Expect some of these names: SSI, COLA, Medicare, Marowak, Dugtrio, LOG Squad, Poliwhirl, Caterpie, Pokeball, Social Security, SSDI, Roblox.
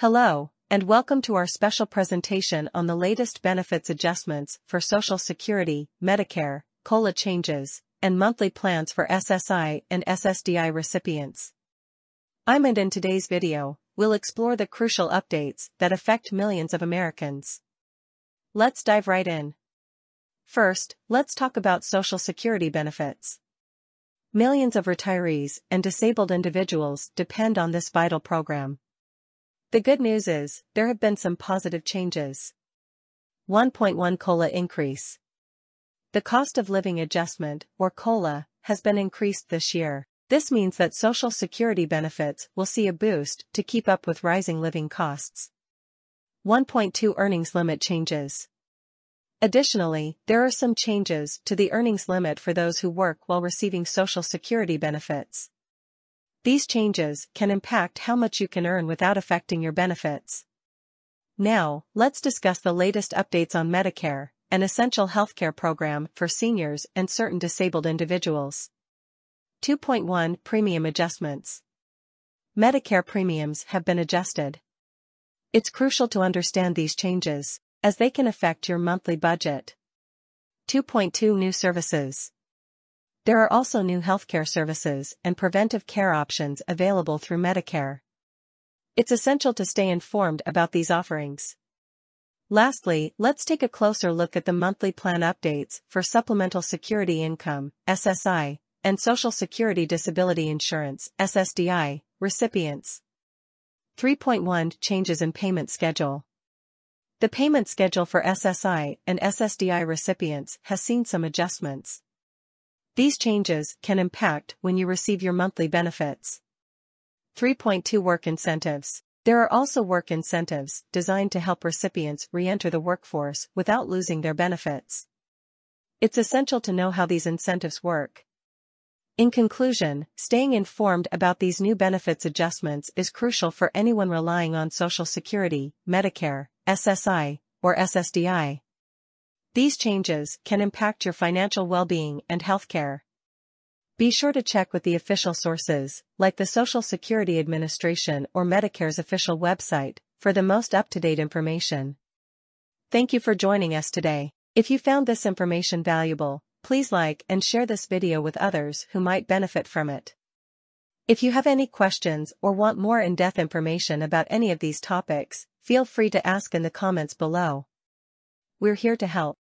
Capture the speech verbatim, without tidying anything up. Hello, and welcome to our special presentation on the latest benefits adjustments for Social Security, Medicare, COLA changes, and monthly plans for S S I and S S D I recipients. I'm and in today's video, we'll explore the crucial updates that affect millions of Americans. Let's dive right in. First, let's talk about Social Security benefits. Millions of retirees and disabled individuals depend on this vital program. The good news is, there have been some positive changes. one point one COLA increase. The cost of living adjustment, or COLA, has been increased this year. This means that Social Security benefits will see a boost to keep up with rising living costs. one point two Earnings limit changes. Additionally, there are some changes to the earnings limit for those who work while receiving Social Security benefits. These changes can impact how much you can earn without affecting your benefits. Now, let's discuss the latest updates on Medicare, an essential healthcare program for seniors and certain disabled individuals. two point one Premium adjustments. Medicare premiums have been adjusted. It's crucial to understand these changes, as they can affect your monthly budget. two point two New services. There are also new healthcare services and preventive care options available through Medicare. It's essential to stay informed about these offerings. Lastly, let's take a closer look at the monthly plan updates for Supplemental Security Income, S S I, and Social Security Disability Insurance, S S D I, recipients. three point one Changes in payment schedule. The payment schedule for S S I and S S D I recipients has seen some adjustments. These changes can impact when you receive your monthly benefits. three point two Work incentives. There are also work incentives designed to help recipients re-enter the workforce without losing their benefits. It's essential to know how these incentives work. In conclusion, staying informed about these new benefits adjustments is crucial for anyone relying on Social Security, Medicare, S S I, or S S D I. These changes can impact your financial well-being and healthcare. Be sure to check with the official sources, like the Social Security Administration or Medicare's official website, for the most up-to-date information. Thank you for joining us today. If you found this information valuable, please like and share this video with others who might benefit from it. If you have any questions or want more in-depth information about any of these topics, feel free to ask in the comments below. We're here to help.